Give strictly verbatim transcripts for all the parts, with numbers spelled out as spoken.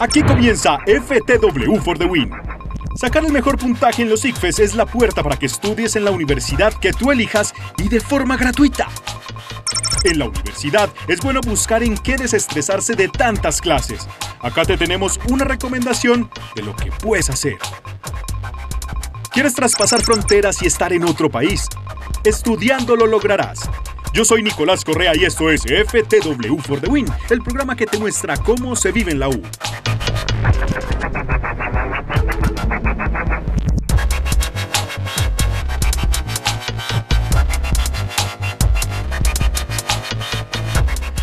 Aquí comienza F T W for the Win. Sacar el mejor puntaje en los I C F E S es la puerta para que estudies en la universidad que tú elijas y de forma gratuita. En la universidad es bueno buscar en qué desestresarse de tantas clases. Acá te tenemos una recomendación de lo que puedes hacer. ¿Quieres traspasar fronteras y estar en otro país? Estudiando lo lograrás. Yo soy Nicolás Correa y esto es F T W for the Win, el programa que te muestra cómo se vive en la U.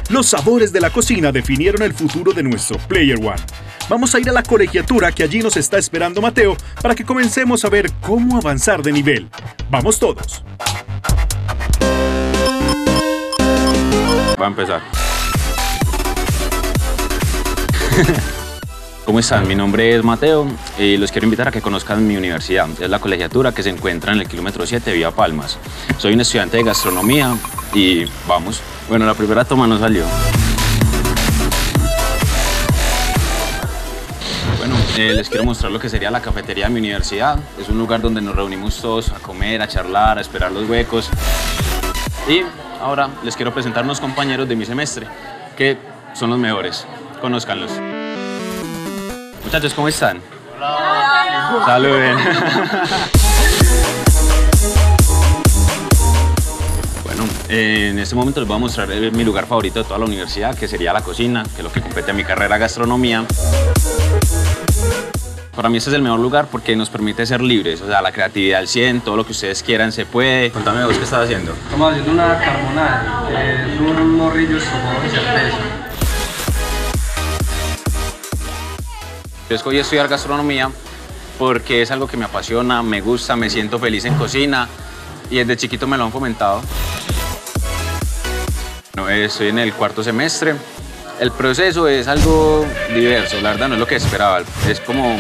Los sabores de la cocina definieron el futuro de nuestro Player One. Vamos a ir a la colegiatura que allí nos está esperando Mateo para que comencemos a ver cómo avanzar de nivel. ¡Vamos todos! Va a empezar. ¿Cómo están? Mi nombre es Mateo y los quiero invitar a que conozcan mi universidad. Es la colegiatura que se encuentra en el kilómetro siete vía Palmas. Soy un estudiante de gastronomía y vamos. Bueno, la primera toma no salió. Bueno, eh, les quiero mostrar lo que sería la cafetería de mi universidad. Es un lugar donde nos reunimos todos a comer, a charlar, a esperar los huecos. Y ahora les quiero presentar unos compañeros de mi semestre, que son los mejores. Conózcanlos. Muchachos, ¿cómo están? Hola. Saluden. Bueno, eh, en este momento les voy a mostrar mi lugar favorito de toda la universidad, que sería la cocina, que es lo que compete a mi carrera gastronomía. Para mí este es el mejor lugar porque nos permite ser libres, o sea, la creatividad al cien, todo lo que ustedes quieran se puede. Contame vos, ¿qué estás haciendo? Estamos haciendo una carbonara, es un morrillo sobre cerveza. Yo escogí estudiar gastronomía porque es algo que me apasiona, me gusta, me siento feliz en cocina y desde chiquito me lo han fomentado. No, estoy en el cuarto semestre. El proceso es algo diverso, la verdad no es lo que esperaba, es como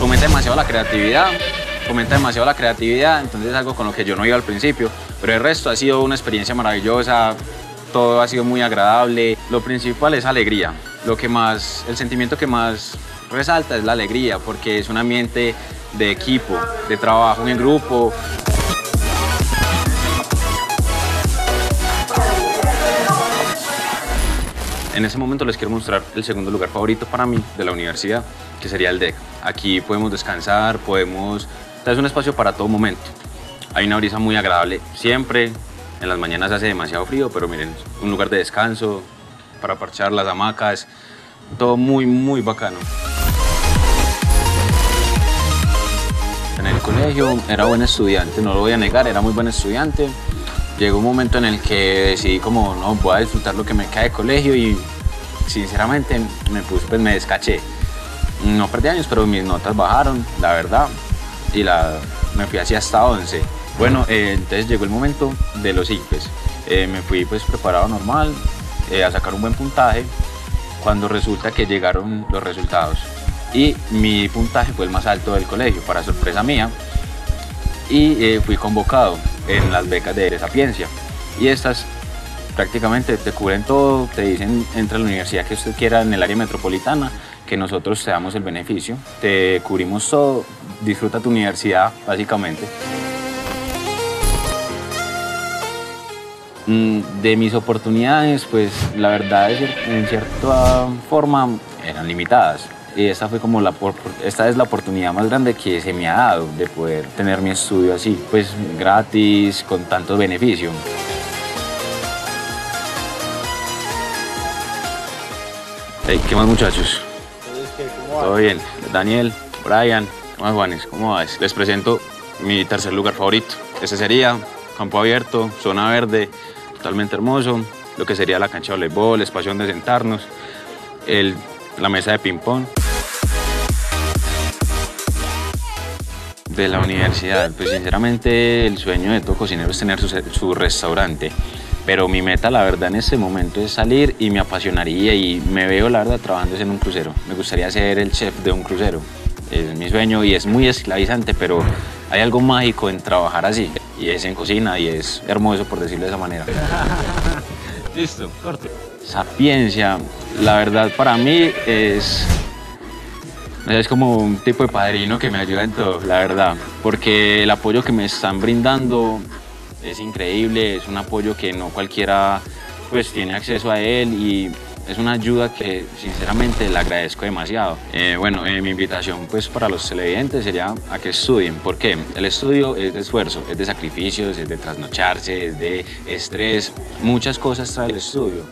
fomenta demasiado la creatividad, fomenta demasiado la creatividad, entonces es algo con lo que yo no iba al principio, pero el resto ha sido una experiencia maravillosa, todo ha sido muy agradable, lo principal es alegría, lo que más, el sentimiento que más resalta es la alegría, porque es un ambiente de equipo, de trabajo en grupo. En este momento les quiero mostrar el segundo lugar favorito para mí de la universidad, que sería el D E C. Aquí podemos descansar, podemos... es un espacio para todo momento. Hay una brisa muy agradable siempre. En las mañanas hace demasiado frío, pero miren, un lugar de descanso, para parchar, las hamacas, todo muy, muy bacano. En el colegio era buen estudiante, no lo voy a negar, era muy buen estudiante. Llegó un momento en el que decidí como, no, voy a disfrutar lo que me queda de colegio y sinceramente me puse, pues me descaché. No perdí años, pero mis notas bajaron, la verdad, y la, me fui así hasta once. Bueno, eh, entonces llegó el momento de los I C F E S. Eh, me fui pues preparado normal, eh, a sacar un buen puntaje, cuando resulta que llegaron los resultados. Y mi puntaje fue el más alto del colegio, para sorpresa mía, y eh, fui convocado en las becas de Eresapiencia y estas prácticamente te cubren todo, te dicen entra a la universidad que usted quiera en el área metropolitana, que nosotros te damos el beneficio, te cubrimos todo, disfruta tu universidad básicamente. De mis oportunidades, pues la verdad es que en cierta forma eran limitadas. Y esta, fue como la, esta es la oportunidad más grande que se me ha dado de poder tener mi estudio así, pues gratis, con tantos beneficios. Hey, ¿qué más muchachos? Todo bien, Daniel, Brian, ¿cómo vas Juanes? ¿Cómo vas? Les presento mi tercer lugar favorito. Ese sería campo abierto, zona verde, totalmente hermoso, lo que sería la cancha de voleibol, espacio donde sentarnos, el, la mesa de ping-pong. De la universidad, pues sinceramente el sueño de todo cocinero es tener su, su restaurante, pero mi meta la verdad en este momento es salir y me apasionaría y me veo la verdad trabajando en un crucero, me gustaría ser el chef de un crucero, es mi sueño y es muy esclavizante, pero hay algo mágico en trabajar así y es en cocina y es hermoso por decirlo de esa manera. Listo, corte. Sapiencia, la verdad para mí es, es como un tipo de padrino que me ayuda en todo, la verdad, porque el apoyo que me están brindando es increíble, es un apoyo que no cualquiera pues tiene acceso a él y es una ayuda que sinceramente le agradezco demasiado. Eh, bueno, eh, mi invitación pues para los televidentes sería a que estudien. ¿Por qué? El estudio es de esfuerzo, es de sacrificios, es de trasnocharse, es de estrés, muchas cosas trae el estudio.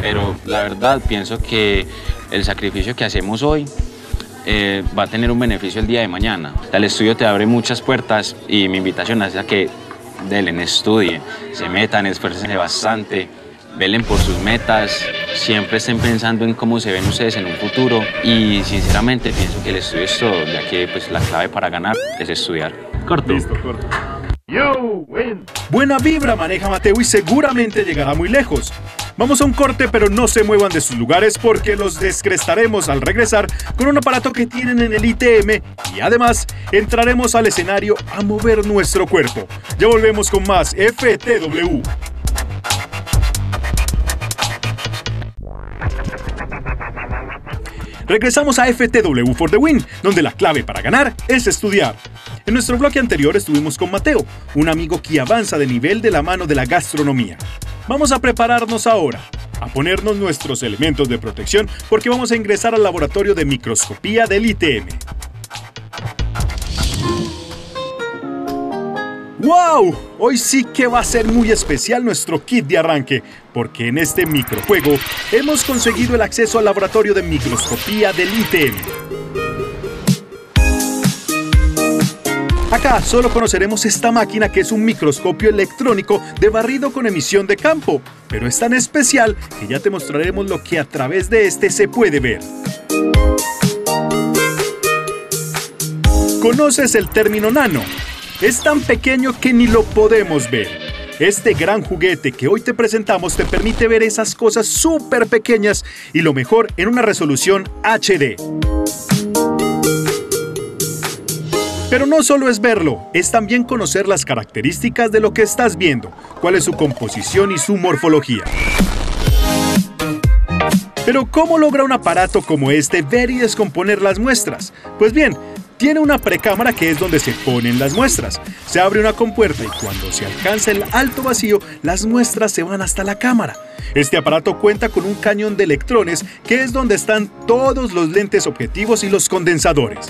Pero la verdad pienso que el sacrificio que hacemos hoy eh, va a tener un beneficio el día de mañana. El estudio te abre muchas puertas y mi invitación es a que velen, estudien, se metan, esfuércense bastante, velen por sus metas, siempre estén pensando en cómo se ven ustedes en un futuro y sinceramente pienso que el estudio es todo, ya que pues, la clave para ganar es estudiar. Corto. Listo, corto. You win. Buena vibra maneja Mateo y seguramente llegará muy lejos. Vamos a un corte, pero no se muevan de sus lugares porque los descrestaremos al regresar con un aparato que tienen en el I T M y además entraremos al escenario a mover nuestro cuerpo. Ya volvemos con más F T W. Regresamos a F T W for the Win, donde la clave para ganar es estudiar. En nuestro bloque anterior estuvimos con Mateo, un amigo que avanza de nivel de la mano de la gastronomía. Vamos a prepararnos ahora, a ponernos nuestros elementos de protección porque vamos a ingresar al laboratorio de microscopía del I T M. ¡Wow! Hoy sí que va a ser muy especial nuestro kit de arranque, porque en este microjuego hemos conseguido el acceso al laboratorio de microscopía del I T M. Acá solo conoceremos esta máquina que es un microscopio electrónico de barrido con emisión de campo, pero es tan especial que ya te mostraremos lo que a través de este se puede ver. ¿Conoces el término nano? Es tan pequeño que ni lo podemos ver. Este gran juguete que hoy te presentamos te permite ver esas cosas súper pequeñas y lo mejor en una resolución H D. Pero no solo es verlo, es también conocer las características de lo que estás viendo, cuál es su composición y su morfología. Pero ¿cómo logra un aparato como este ver y descomponer las muestras? Pues bien, tiene una precámara que es donde se ponen las muestras. Se abre una compuerta y cuando se alcanza el alto vacío, las muestras se van hasta la cámara. Este aparato cuenta con un cañón de electrones que es donde están todos los lentes objetivos y los condensadores.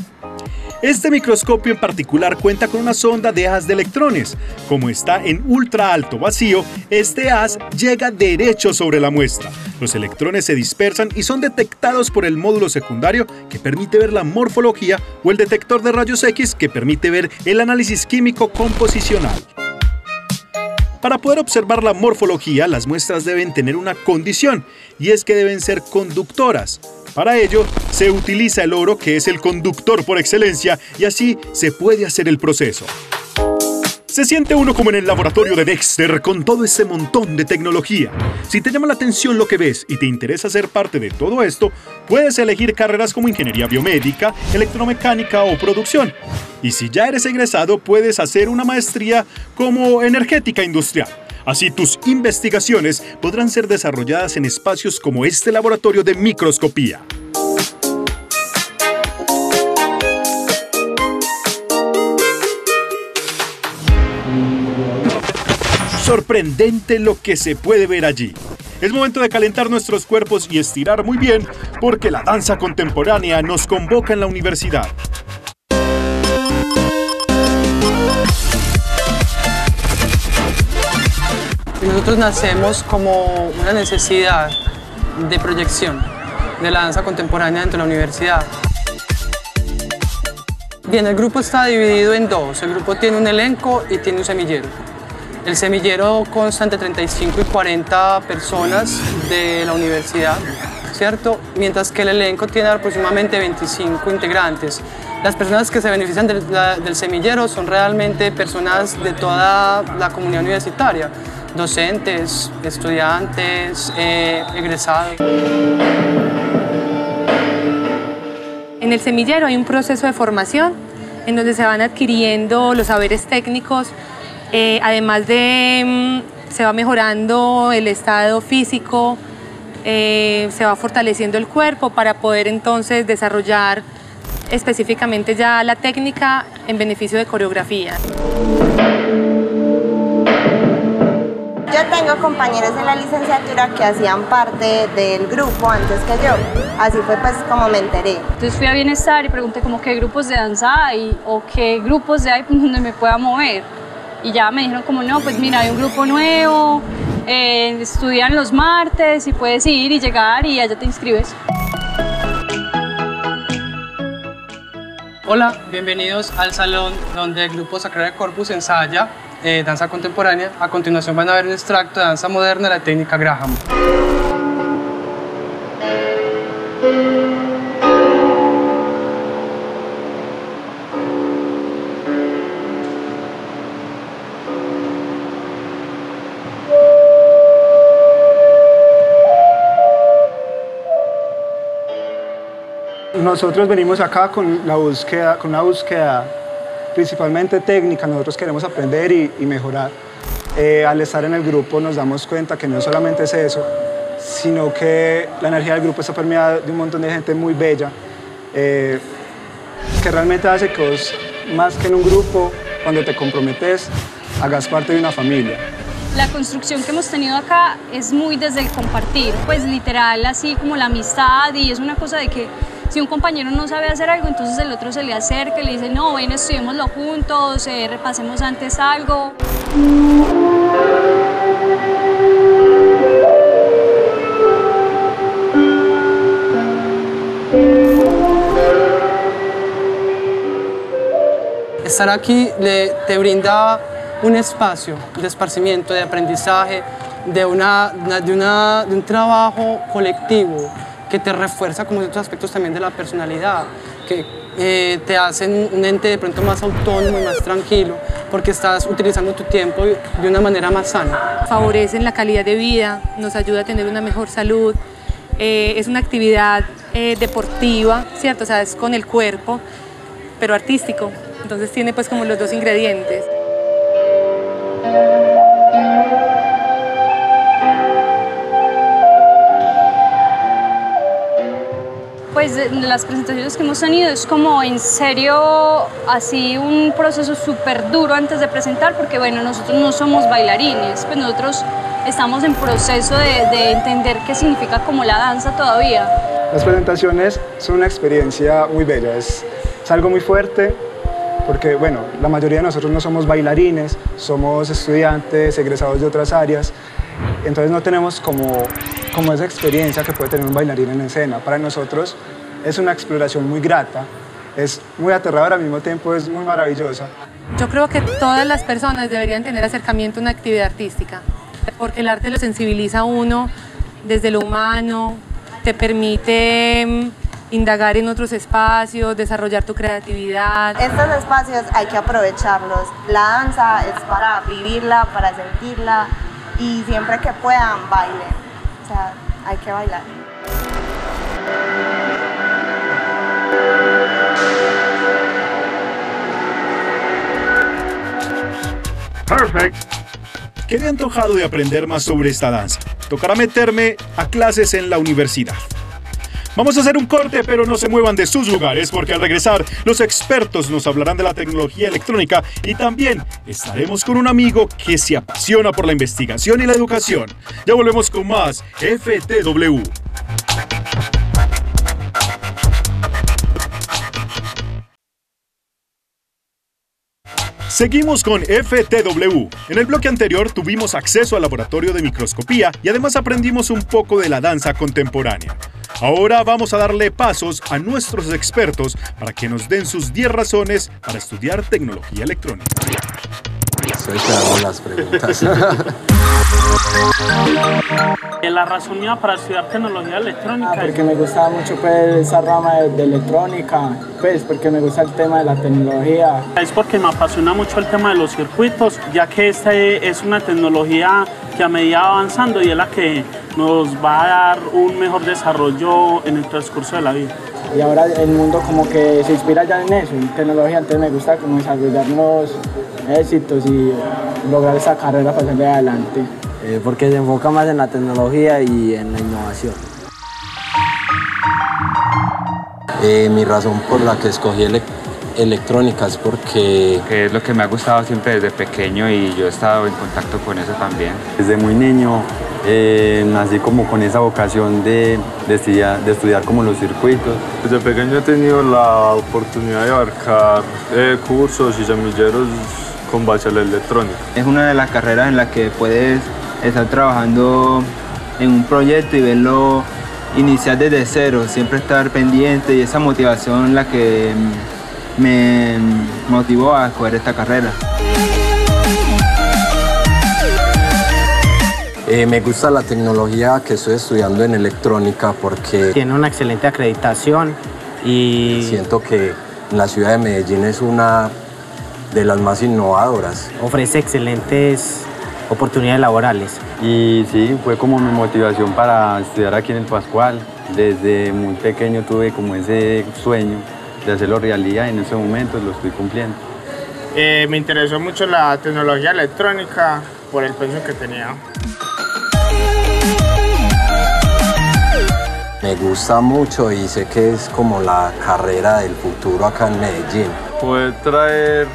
Este microscopio en particular cuenta con una sonda de haz de electrones. Como está en ultra alto vacío, este haz llega derecho sobre la muestra. Los electrones se dispersan y son detectados por el módulo secundario que permite ver la morfología o el detector de rayos X que permite ver el análisis químico composicional. Para poder observar la morfología, las muestras deben tener una condición y es que deben ser conductoras. Para ello, se utiliza el oro, que es el conductor por excelencia, y así se puede hacer el proceso. Se siente uno como en el laboratorio de Dexter con todo ese montón de tecnología. Si te llama la atención lo que ves y te interesa ser parte de todo esto, puedes elegir carreras como ingeniería biomédica, electromecánica o producción. Y si ya eres egresado, puedes hacer una maestría como energética industrial. Así tus investigaciones podrán ser desarrolladas en espacios como este laboratorio de microscopía. Sorprendente lo que se puede ver allí. Es momento de calentar nuestros cuerpos y estirar muy bien, porque la danza contemporánea nos convoca en la universidad. Nosotros nacemos como una necesidad de proyección de la danza contemporánea dentro de la universidad. Bien, el grupo está dividido en dos. El grupo tiene un elenco y tiene un semillero. El semillero consta entre treinta y cinco y cuarenta personas de la universidad, ¿cierto? Mientras que el elenco tiene aproximadamente veinticinco integrantes. Las personas que se benefician de la, del semillero son realmente personas de toda la comunidad universitaria. Docentes, estudiantes, eh, egresados. En el semillero hay un proceso de formación en donde se van adquiriendo los saberes técnicos, eh, además de se va mejorando el estado físico, eh, se va fortaleciendo el cuerpo para poder entonces desarrollar específicamente ya la técnica en beneficio de coreografía. Yo tengo compañeros de la licenciatura que hacían parte del grupo antes que yo, así fue pues como me enteré. Entonces fui a Bienestar y pregunté como qué grupos de danza hay o qué grupos de hay donde me pueda mover. Y ya me dijeron como no, pues mira, hay un grupo nuevo, eh, estudian los martes y puedes ir y llegar y allá te inscribes. Hola, bienvenidos al salón donde el grupo Sacre Corpus ensaya Eh, danza contemporánea. A continuación van a ver un extracto de danza moderna de la técnica Graham. Nosotros venimos acá con la búsqueda, con una búsqueda principalmente técnica. Nosotros queremos aprender y, y mejorar. Eh, al estar en el grupo nos damos cuenta que no solamente es eso, sino que la energía del grupo está permeada de un montón de gente muy bella, eh, que realmente hace que vos, más que en un grupo, cuando te comprometes, hagas parte de una familia. La construcción que hemos tenido acá es muy desde el compartir, pues literal, así como la amistad, y es una cosa de que si un compañero no sabe hacer algo, entonces el otro se le acerca y le dice, no, ven, estudiémoslo juntos, eh, repasemos antes algo. Estar aquí le, te brinda un espacio de esparcimiento, de aprendizaje, de, una, de, una, de un trabajo colectivo, que te refuerza como otros aspectos también de la personalidad, que eh, te hacen un ente de pronto más autónomo y más tranquilo, porque estás utilizando tu tiempo de una manera más sana. Favorecen la calidad de vida, nos ayuda a tener una mejor salud, eh, es una actividad eh, deportiva, ¿cierto? O sea, es con el cuerpo, pero artístico, entonces tiene pues como los dos ingredientes. Pues de las presentaciones que hemos tenido es como en serio así un proceso súper duro antes de presentar, porque bueno, nosotros no somos bailarines, pues nosotros estamos en proceso de, de entender qué significa como la danza todavía. Las presentaciones son una experiencia muy bella, es, es algo muy fuerte porque bueno, la mayoría de nosotros no somos bailarines, somos estudiantes, egresados de otras áreas. Entonces no tenemos como, como esa experiencia que puede tener un bailarín en escena. Para nosotros es una exploración muy grata, es muy aterradora, al mismo tiempo es muy maravillosa. Yo creo que todas las personas deberían tener acercamiento a una actividad artística, porque el arte lo sensibiliza a uno desde lo humano, te permite indagar en otros espacios, desarrollar tu creatividad. Estos espacios hay que aprovecharlos. La danza es para vivirla, para sentirla, y siempre que puedan, bailen. O sea, hay que bailar. Perfect. Quedé antojado de aprender más sobre esta danza. Tocará meterme a clases en la universidad. Vamos a hacer un corte, pero no se muevan de sus lugares, porque al regresar los expertos nos hablarán de la tecnología electrónica y también estaremos con un amigo que se apasiona por la investigación y la educación. Ya volvemos con más F T W. Seguimos con F T W. En el bloque anterior tuvimos acceso al laboratorio de microscopía y además aprendimos un poco de la danza contemporánea. Ahora vamos a darle pasos a nuestros expertos para que nos den sus diez razones para estudiar tecnología electrónica. Soy claro en las preguntas. La razón mía para estudiar tecnología electrónica. Ah, porque me gustaba mucho pues, esa rama de, de electrónica, pues porque me gusta el tema de la tecnología. Es porque me apasiona mucho el tema de los circuitos, ya que esta es una tecnología que a medida va avanzando y es la que nos va a dar un mejor desarrollo en el transcurso de la vida. Y ahora el mundo como que se inspira ya en eso, en tecnología, entonces me gusta como desarrollar los éxitos y lograr esa carrera para salir adelante. eh, porque se enfoca más en la tecnología y en la innovación. Eh, mi razón por la que escogí ele electrónica es porque... que es lo que me ha gustado siempre desde pequeño y yo he estado en contacto con eso también. Desde muy niño eh, nací como con esa vocación de, de, estudiar, de estudiar como los circuitos. Desde pequeño he tenido la oportunidad de abarcar eh, cursos y semilleros con bachelor electrónico. Es una de las carreras en las que puedes estar trabajando en un proyecto y verlo iniciar desde cero, siempre estar pendiente, y esa motivación la que me motivó a escoger esta carrera. Eh, me gusta la tecnología que estoy estudiando en electrónica porque... tiene una excelente acreditación y... siento que la ciudad de Medellín es una de las más innovadoras. Ofrece excelentes oportunidades laborales. Y sí, fue como mi motivación para estudiar aquí en el Pascual. Desde muy pequeño tuve como ese sueño de hacerlo realidad y en ese momento lo estoy cumpliendo. Eh, me interesó mucho la tecnología electrónica por el peso que tenía. Me gusta mucho y sé que es como la carrera del futuro acá en Medellín. Poder traer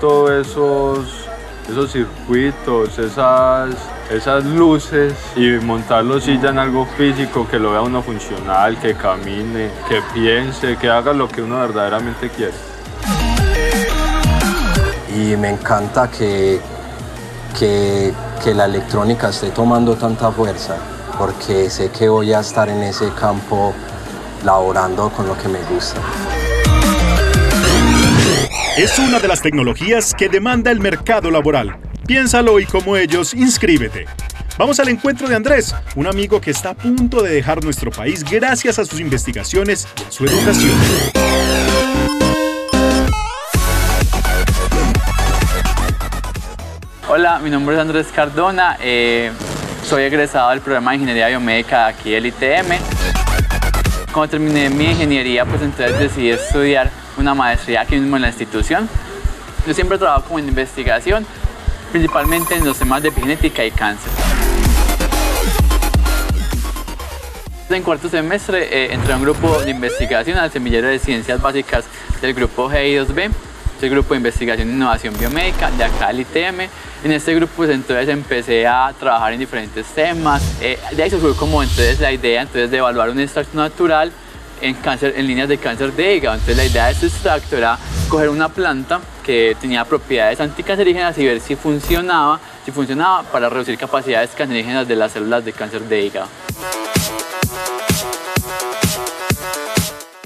todos esos, esos circuitos, esas, esas luces y montarlo sí ya en algo físico, que lo vea uno funcional, que camine, que piense, que haga lo que uno verdaderamente quiere. Y me encanta que, que, que la electrónica esté tomando tanta fuerza, porque sé que voy a estar en ese campo laborando con lo que me gusta. Es una de las tecnologías que demanda el mercado laboral. Piénsalo y como ellos, inscríbete. Vamos al encuentro de Andrés, un amigo que está a punto de dejar nuestro país gracias a sus investigaciones y a su educación. Hola, mi nombre es Andrés Cardona. Eh, soy egresado del programa de Ingeniería Biomédica aquí del I T M. Cuando terminé mi ingeniería, pues entonces decidí estudiar una maestría aquí mismo en la institución. Yo siempre trabajo como en investigación, principalmente en los temas de epigenética y cáncer. En cuarto semestre eh, entré a un grupo de investigación al semillero de ciencias básicas del grupo G I dos B, el grupo de investigación e innovación biomédica de acá del I T M. En este grupo pues, entonces empecé a trabajar en diferentes temas. Eh, de ahí surgió como entonces la idea entonces, de evaluar un extracto natural en, cáncer, en líneas de cáncer de hígado. Entonces la idea de este extracto era coger una planta que tenía propiedades anticancerígenas y ver si funcionaba, si funcionaba para reducir capacidades cancerígenas de las células de cáncer de hígado.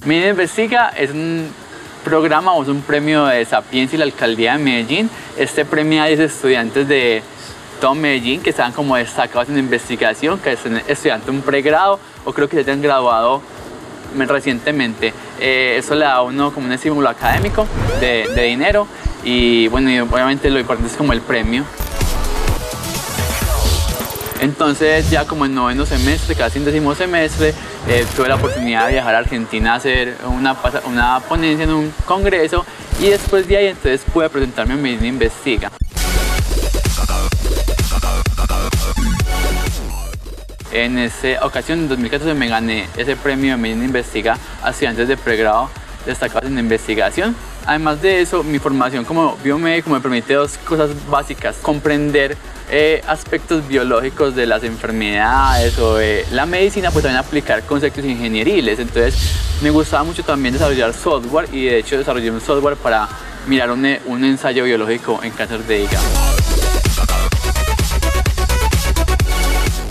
Medellín Investiga es un programa o es un premio de Eresapiencia y la Alcaldía de Medellín. Este premia a diez estudiantes de todo Medellín que están como destacados en investigación, que están estudiando un pregrado o creo que ya se han graduado recientemente. Eh, eso le da a uno como un estímulo académico de, de dinero y bueno, y obviamente lo importante es como el premio. Entonces ya como en noveno semestre, casi en décimo semestre, eh, tuve la oportunidad de viajar a Argentina a hacer una, una ponencia en un congreso y después de ahí entonces pude presentarme en Medellín Investiga. En esa ocasión, en dos mil catorce, me gané ese premio de Medellín Investiga a estudiantes de pregrado destacados en investigación. Además de eso, mi formación como biomédico me permite dos cosas básicas: comprender eh, aspectos biológicos de las enfermedades o eh, la medicina, pues también aplicar conceptos ingenieriles. Entonces, me gustaba mucho también desarrollar software y de hecho desarrollé un software para mirar un, un ensayo biológico en cáncer de hígado.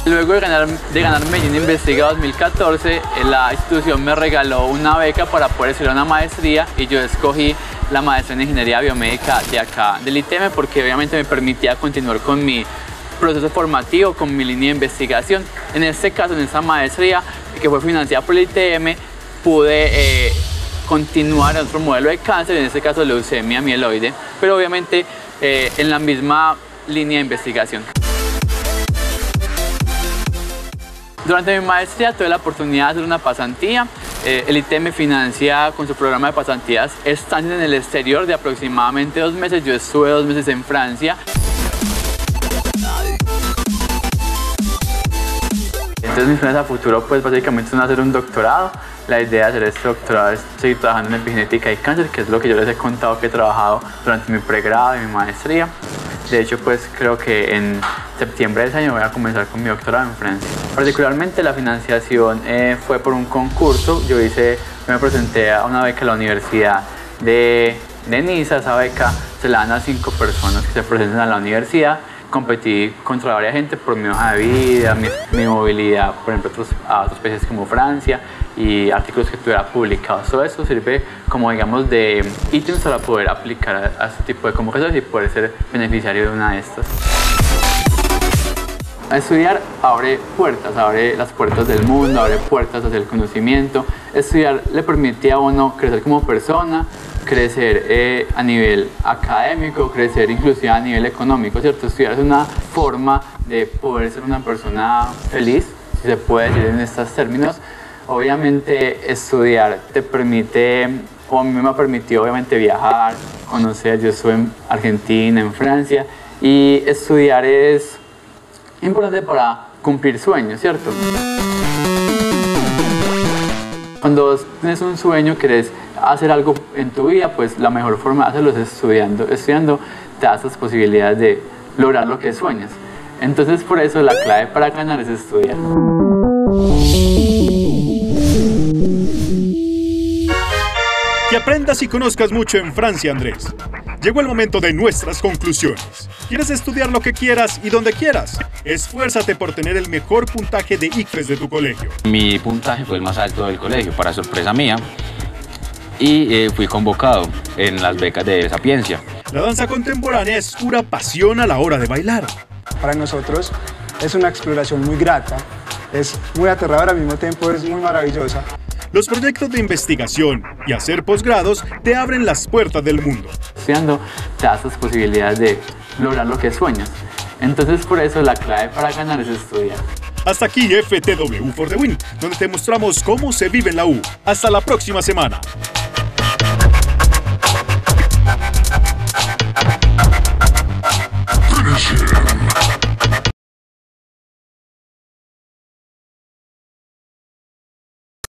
Luego de ganar, de ganar Medellín Investiga dos mil catorce, la institución me regaló una beca para poder estudiar una maestría y yo escogí la maestría en Ingeniería Biomédica de acá del I T M porque obviamente me permitía continuar con mi proceso formativo, con mi línea de investigación. En este caso, en esta maestría que fue financiada por el I T M, pude eh, continuar otro modelo de cáncer, en este caso leucemia mieloide, pero obviamente eh, en la misma línea de investigación. Durante mi maestría tuve la oportunidad de hacer una pasantía. Eh, el I T M financia con su programa de pasantías están en el exterior de aproximadamente dos meses. Yo estuve dos meses en Francia. Entonces mis planes a futuro pues básicamente son hacer un doctorado. La idea de hacer este doctorado es seguir trabajando en epigenética y cáncer, que es lo que yo les he contado que he trabajado durante mi pregrado y mi maestría. De hecho, pues creo que en septiembre de ese año voy a comenzar con mi doctorado en Francia. Particularmente la financiación eh, fue por un concurso. Yo hice, me presenté a una beca a la Universidad de, de Niza. Esa beca se la dan a cinco personas que se presentan a la universidad. Competí contra varias gente por mi hoja de vida, mi, mi movilidad, por ejemplo, otros, a otros países como Francia y artículos que tuviera publicados. Todo eso sirve como, digamos, de ítems para poder aplicar a, a este tipo de convocatorias y poder ser beneficiario de una de estas. Estudiar abre puertas, abre las puertas del mundo, abre puertas hacia el conocimiento. Estudiar le permite a uno crecer como persona, crecer eh, a nivel académico, crecer inclusive a nivel económico, ¿cierto? Estudiar es una forma de poder ser una persona feliz, si se puede decir en estos términos. Obviamente estudiar te permite, o a mí me ha permitido obviamente viajar, conocer. Yo estuve en Argentina, en Francia, y estudiar es importante para cumplir sueños, ¿cierto? Cuando tienes un sueño, querés hacer algo en tu vida, pues la mejor forma de hacerlo es estudiando. Estudiando te das las posibilidades de lograr lo que sueñas. Entonces, por eso la clave para ganar es estudiar. Que aprendas y conozcas mucho en Francia, Andrés. Llegó el momento de nuestras conclusiones. ¿Quieres estudiar lo que quieras y donde quieras? Esfuérzate por tener el mejor puntaje de I C F E S de tu colegio. Mi puntaje fue el más alto del colegio, para sorpresa mía, y eh, fui convocado en las becas de Eresapiencia. La danza contemporánea es pura pasión a la hora de bailar. Para nosotros es una exploración muy grata, es muy aterradora, al mismo tiempo es muy maravillosa. Los proyectos de investigación y hacer posgrados te abren las puertas del mundo. Estudiando te das las posibilidades de lograr lo que sueñas. Entonces, por eso la clave para ganar es estudiar. Hasta aquí F T W for the Win, donde te mostramos cómo se vive en la U. Hasta la próxima semana.